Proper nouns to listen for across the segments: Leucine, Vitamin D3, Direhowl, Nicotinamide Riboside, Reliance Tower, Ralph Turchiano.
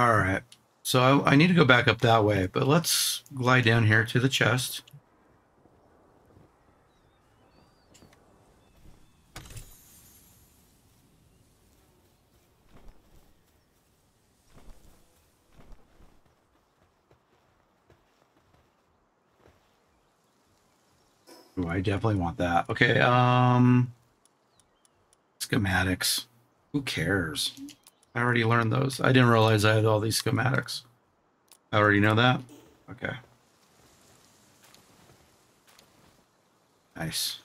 All right. So I need to go back up that way, but let's glide down here to the chest. Ooh, I definitely want that. Okay, schematics. Who cares? I already learned those. I didn't realize I had all these schematics. I already know that? Okay. Nice.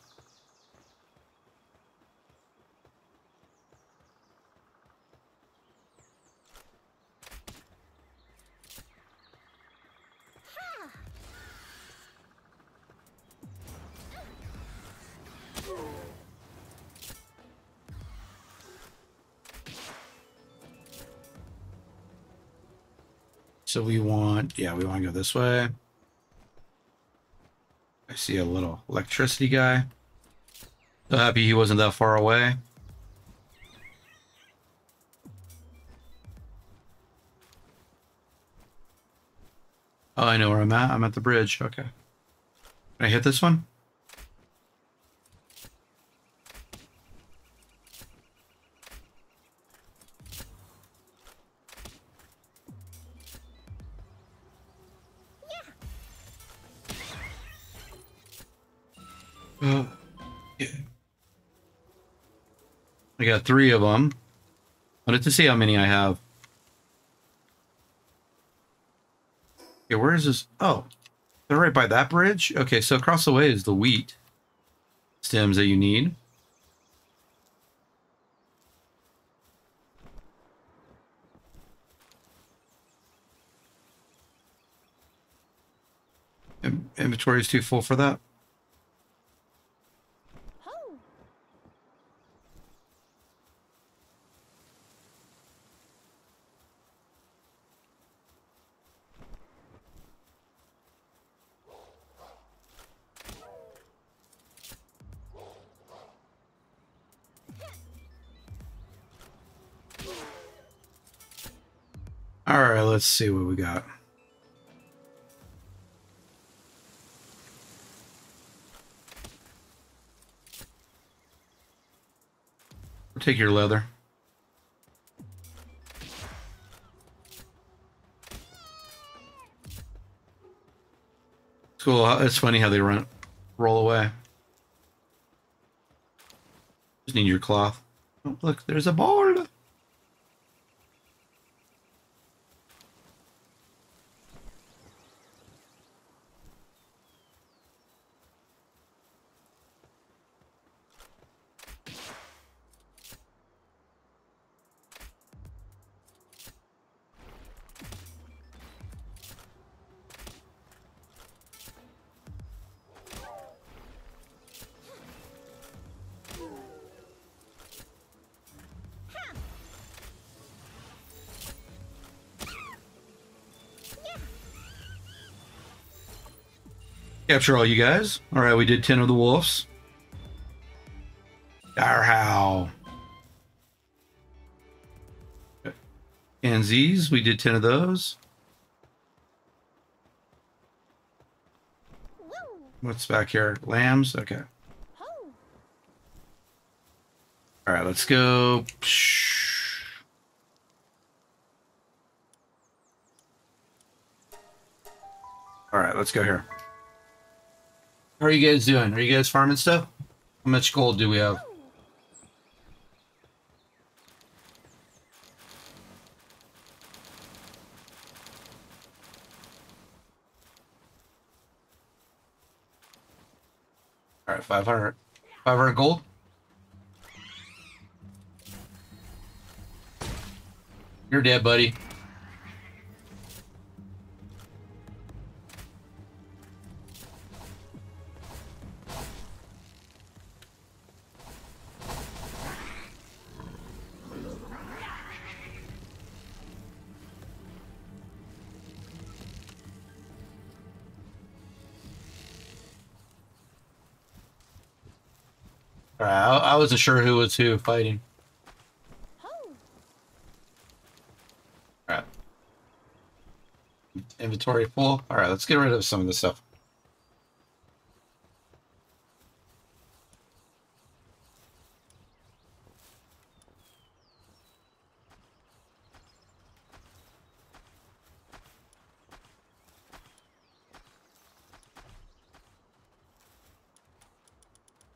So we want, yeah, we want to go this way. I see a little electricity guy. So happy he wasn't that far away. Oh, I know where I'm at. I'm at the bridge. Okay. Can I hit this one? I got 3 of them. I wanted to see how many I have. Okay, where is this? Oh, they're right by that bridge. Okay, so across the way is the wheat stems that you need. Inventory is too full for that. All right, let's see what we got. Take your leather. It's cool. It's funny how they roll away. Just need your cloth. Oh, look, there's a board. Capture all you guys. All right, we did 10 of the wolves. Direhowl. Kanzis, we did 10 of those. What's back here? Lambs? Okay. All right, let's go. All right, let's go here. How are you guys doing? Are you guys farming stuff? How much gold do we have? All right, 500. 500 gold? You're dead, buddy. I wasn't sure who was who fighting. All right. Inventory full. All right, let's get rid of some of this stuff.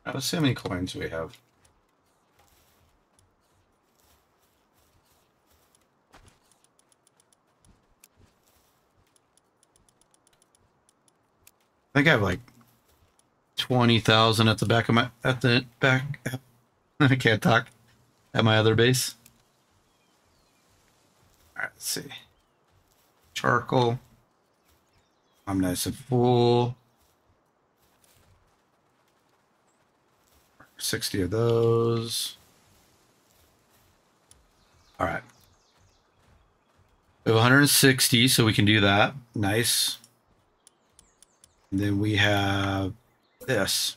Let's see how many coins we have. I think I have like 20,000 at the back of my I can't talk at my other base. All right, let's see. Charcoal. I'm nice and full. 60 of those. All right. We have 160, so we can do that. Nice. And then we have this.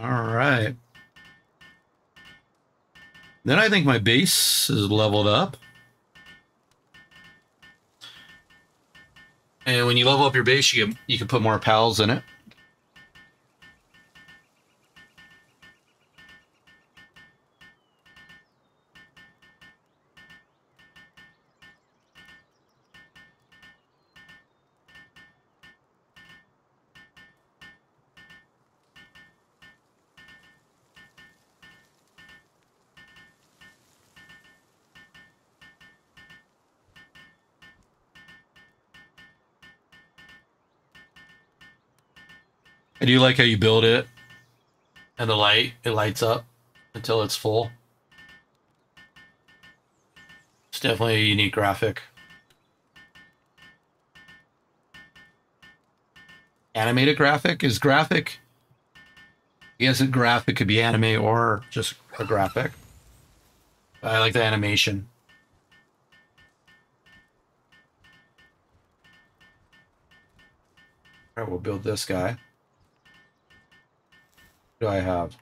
All right. Then I think my base is leveled up. And when you level up your base, you can put more pals in it. I do like how you build it, and the light, it lights up until it's full. It's definitely a unique graphic. Animated graphic is graphic. I guess a graphic could be anime or just a graphic. I like the animation. All right, we'll build this guy. Do I have?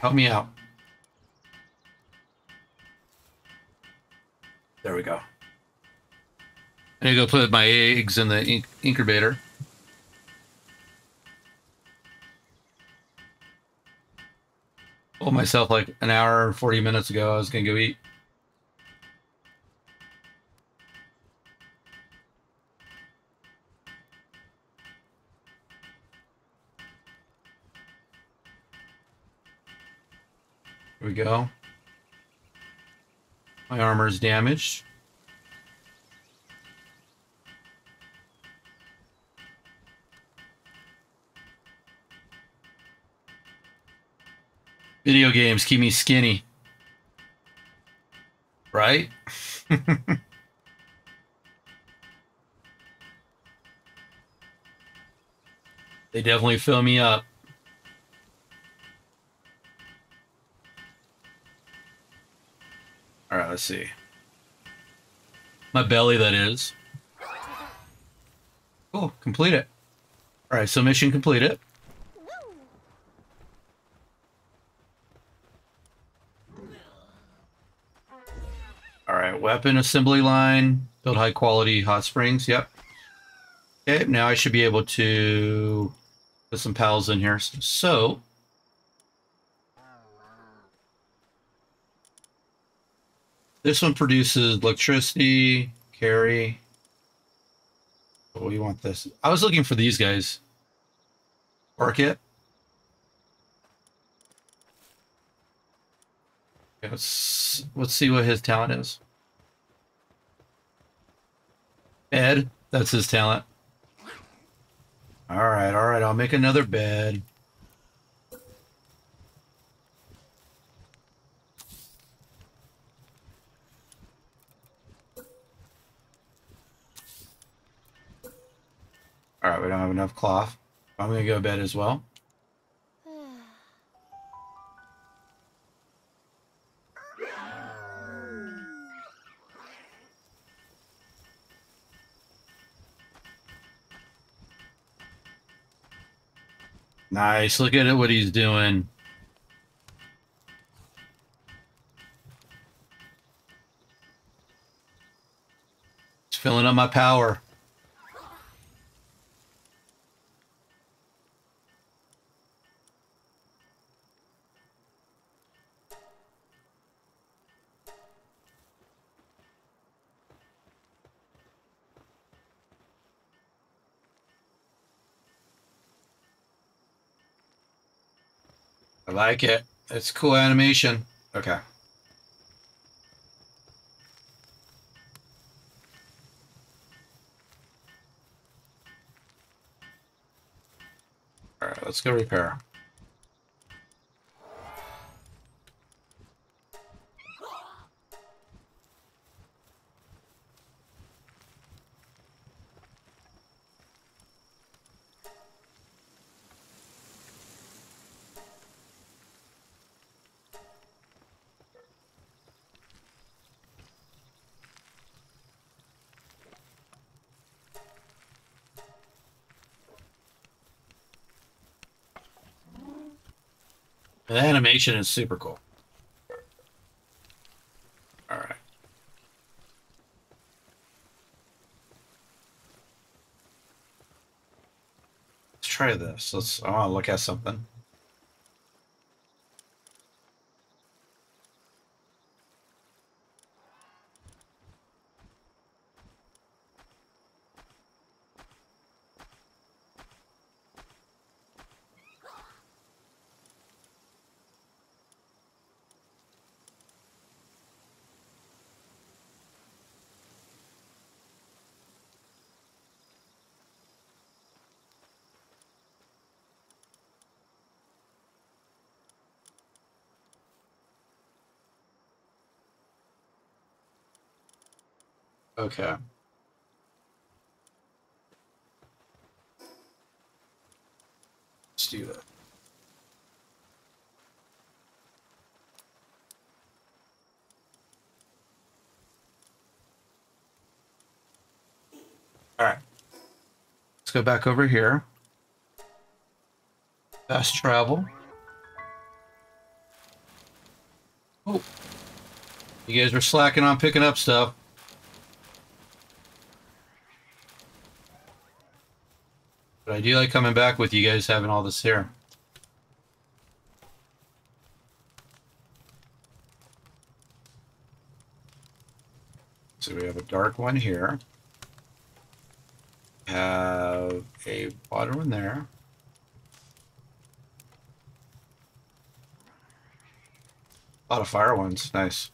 Help me out. There we go. I need to go put my eggs in the incubator. Told myself like an hour and 40 minutes ago I was gonna go eat. We go. My armor is damaged. Video games keep me skinny, right? They definitely fill me up. All right, let's see. My belly, that is. Cool, complete it. All right, so mission completed. All right, weapon assembly line, build high quality hot springs, yep. Okay, now I should be able to put some pals in here. So this one produces electricity, carry. Oh, you want this. I was looking for these guys. Work it. Okay, let's see what his talent is. Bed. That's his talent. All right, I'll make another bed. All right, we don't have enough cloth. I'm going to go to bed as well. Nice. Look at it, what he's doing. It's filling up my power. I like it. It's cool animation. Okay. All right, let's go repair. The animation is super cool. All right. Let's try this. I want to look at something. Okay. Let's do that. All right. Let's go back over here. Fast travel. Oh. You guys were slacking on picking up stuff. But I do like coming back with you guys having all this here. So we have a dark one here. Have a water one there. A lot of fire ones. Nice.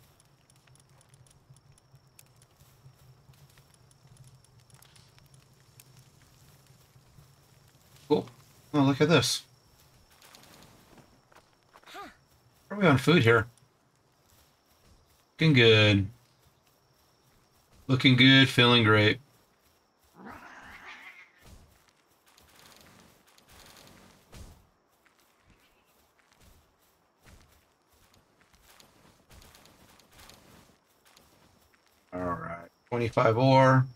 Cool. Oh, look at this. Where are we on food here? Looking good. Looking good, feeling great. All right, 25 ore.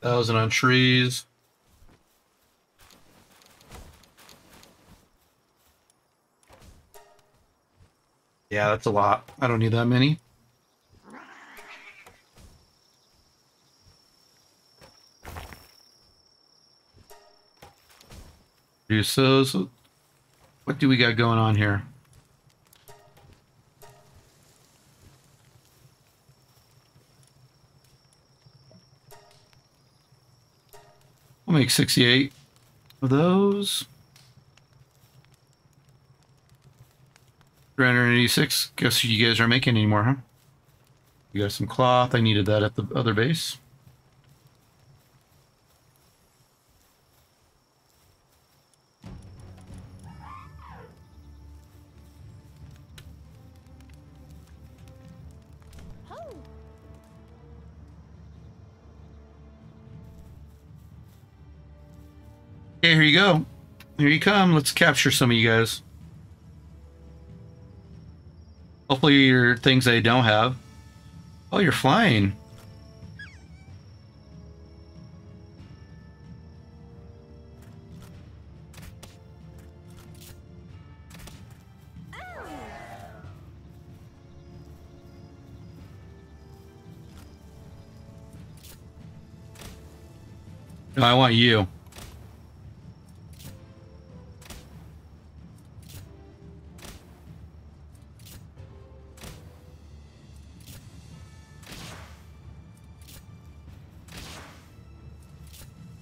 1,000 on trees. Yeah, that's a lot. I don't need that many. So what do we got going on here? We'll make 68 of those. 386. Guess you guys aren't making anymore, huh? You got some cloth. I needed that at the other base. Okay, here you go. Here you come. Let's capture some of you guys. Hopefully your things I don't have. Oh, you're flying. No, I want you.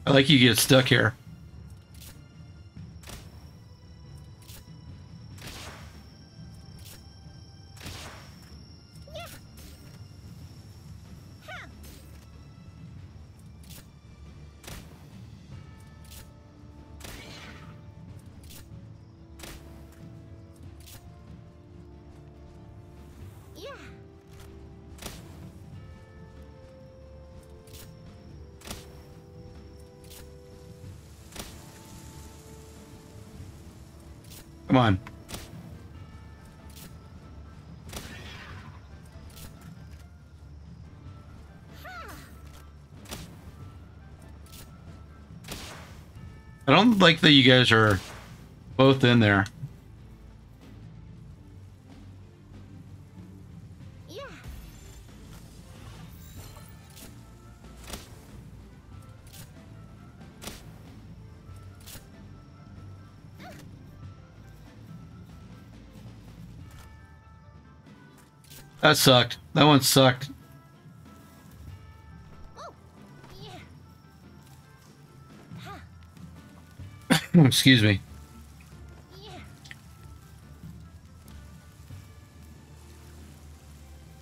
I like you get stuck here. Come on. I don't like that you guys are both in there. That sucked. That one sucked. Oh, yeah. Huh. Excuse me. Yeah.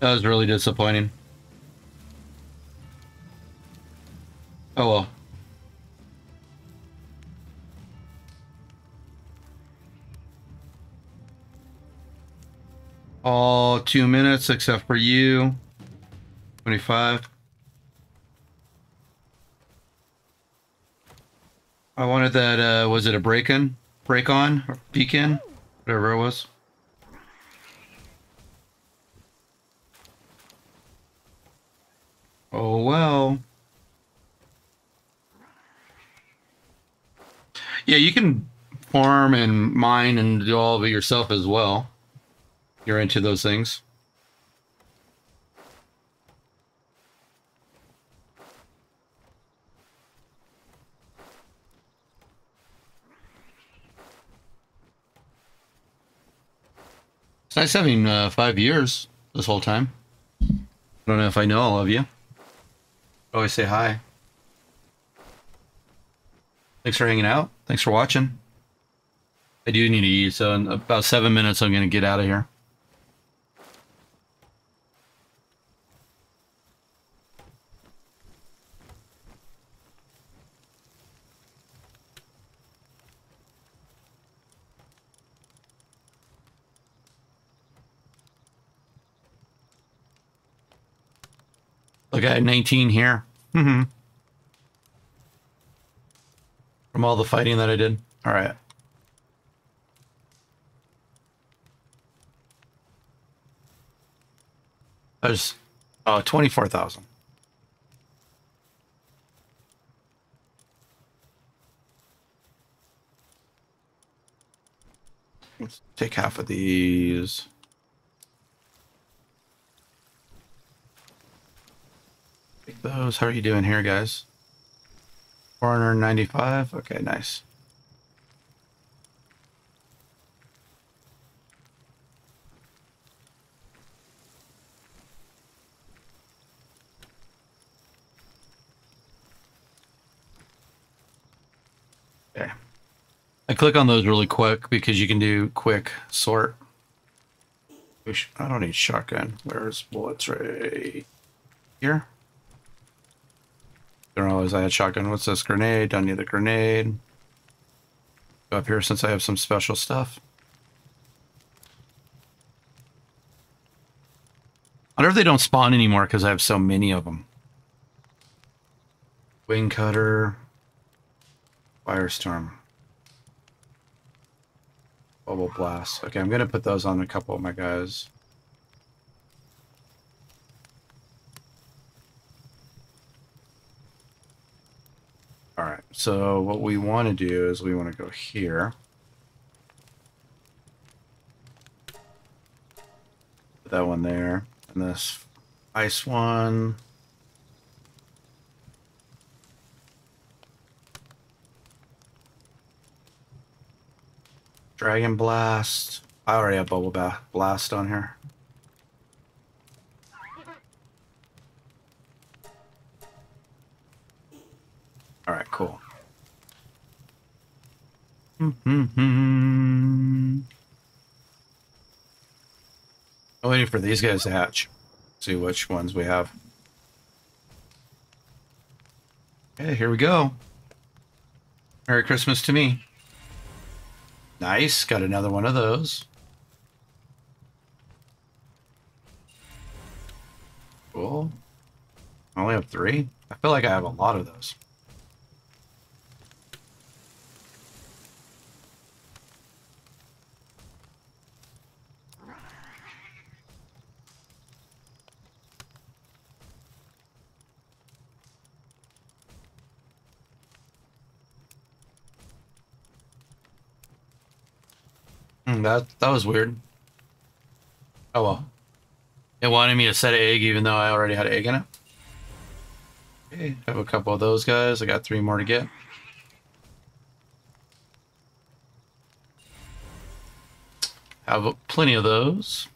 That was really disappointing. Oh well. All 2 minutes, except for you. 25. I wanted that, was it a break-in? Break-on? Or peek-in? Whatever it was. Oh, well. Yeah, you can farm and mine and do all of it yourself as well. You're into those things. It's nice having 5 years this whole time. I don't know if I know all of you. Always say hi. Thanks for hanging out. Thanks for watching. I do need to eat, so in about 7 minutes I'm going to get out of here. Look, I had 19 here. From all the fighting that I did. All right. I was 24,000. Let's take half of these. Take those. How are you doing here, guys? 495. Okay, nice. Okay. I click on those really quick because you can do quick sort. I don't need shotgun. Where's bullets? Right here. Don't realize I had shotgun. What's this? Grenade. Don't need the grenade. Go up here since I have some special stuff. I wonder if they don't spawn anymore because I have so many of them. Wing cutter. Firestorm. Bubble blast. Okay, I'm going to put those on a couple of my guys. All right, so what we want to do is we want to go here. Put that one there, and this ice one. Dragon Blast. I already have Bubble Blast on here. Alright, cool. I'm waiting for these guys to hatch. See which ones we have. Okay, here we go. Merry Christmas to me. Nice, got another one of those. Cool. I only have 3. I feel like I have a lot of those. That was weird. Oh well. It wanted me to set an egg even though I already had an egg in it. Okay, I have a couple of those guys. I got 3 more to get. Have plenty of those.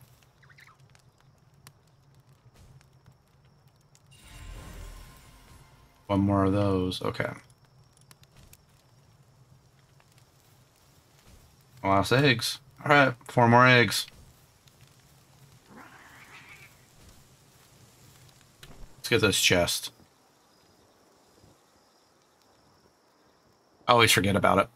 One more of those. Okay. Last eggs. All right, 4 more eggs. Let's get this chest. I always forget about it.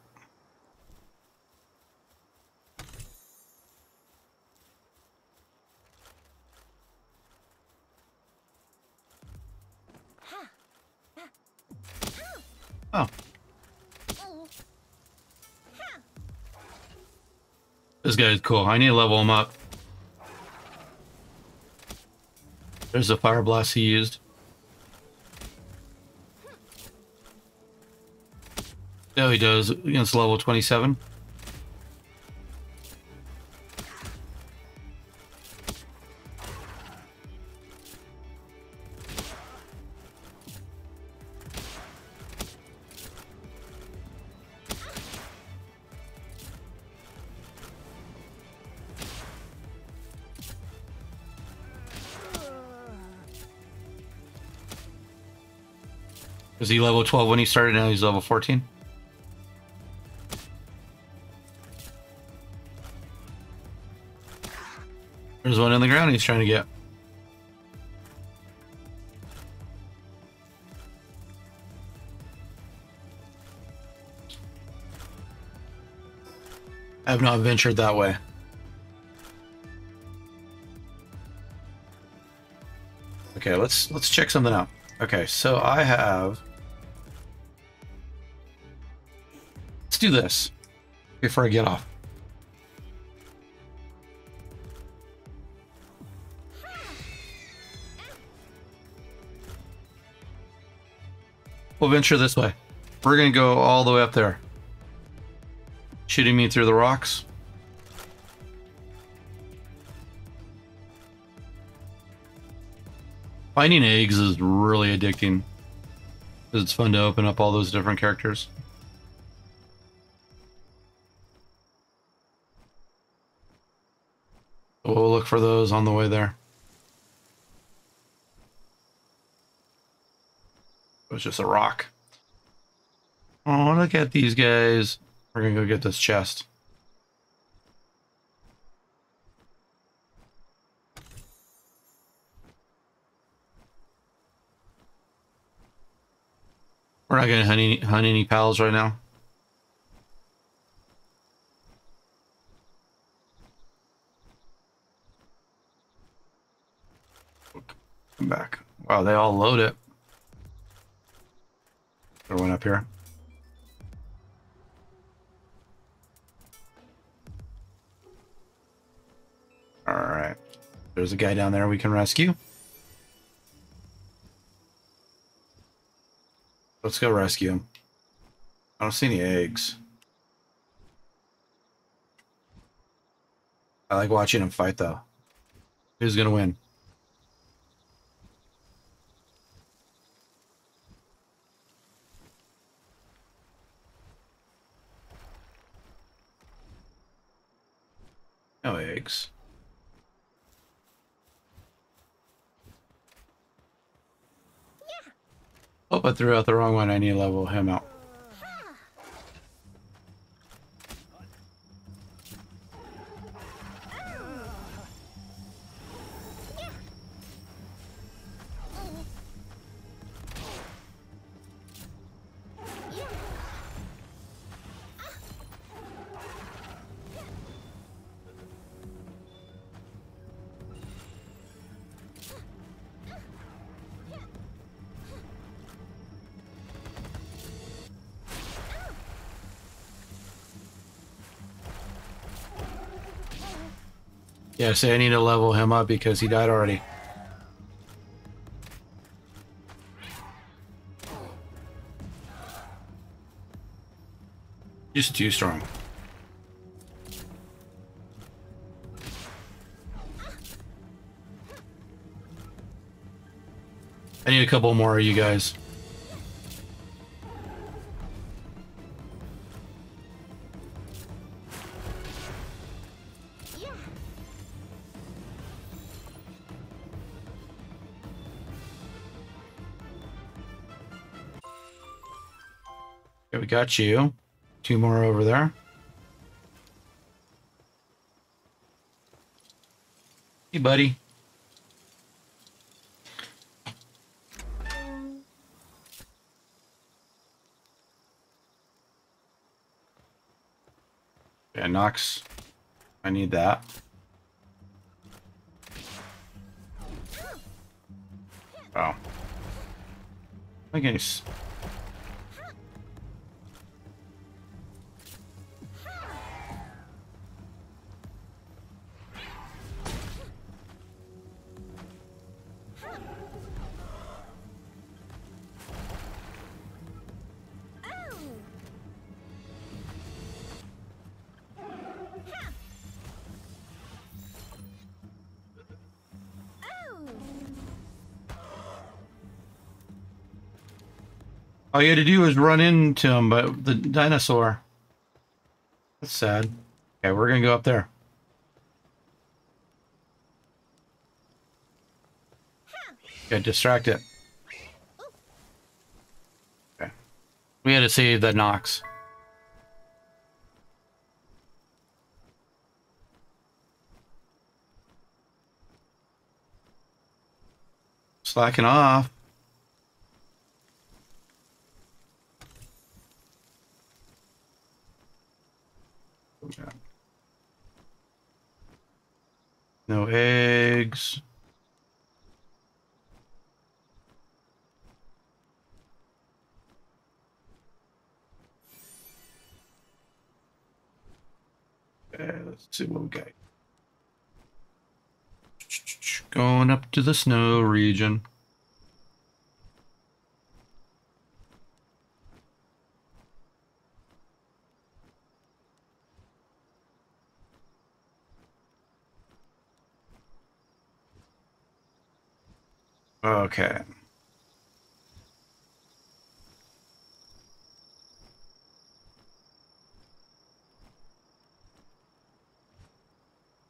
Oh. This guy is cool. I need to level him up. There's the fire blast he used. Oh, he does against level 27. Was he level 12 when he started? Now he's level 14. There's one in the ground he's trying to get. I have not ventured that way. Okay, let's check something out. Okay, so I have... do this before I get off. We'll venture this way. We're gonna go all the way up there. Shooting me through the rocks. Finding eggs is really addicting, because it's fun to open up all those different characters. We'll look for those on the way there. It was just a rock. Oh, look at these guys. We're gonna go get this chest. We're not gonna hunt any pals right now. Back. Wow, they all load it. There one up here. All right. There's a guy down there we can rescue. Let's go rescue him. I don't see any eggs. I like watching him fight though. Who's gonna win? eggs. Yeah. Oh, I threw out the wrong one. I need to level him out. Yeah, so I need to level him up because he died already. Just too strong. I need a couple more of you guys. Got you. Two more over there. Hey, buddy. Yeah, Nox. I need that. Oh. I guess. All you had to do was run into him, but the dinosaur. That's sad. Okay, we're gonna go up there. Okay, distract it. Okay. We had to save the Nox. Slacking off. No eggs. Let's see what we got. Going up to the snow region. Okay.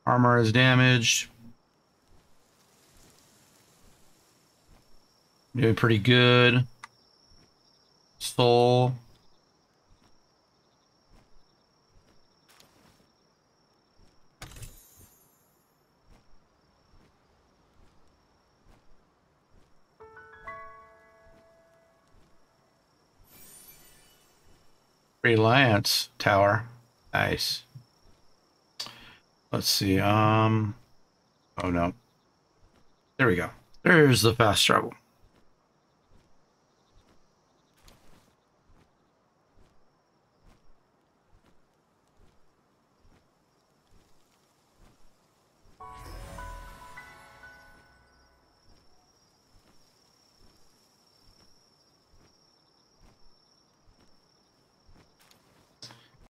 Armor is damaged. Doing pretty good. Soul. Reliance Tower. Nice. Let's see. Oh no. There we go. There's the fast travel.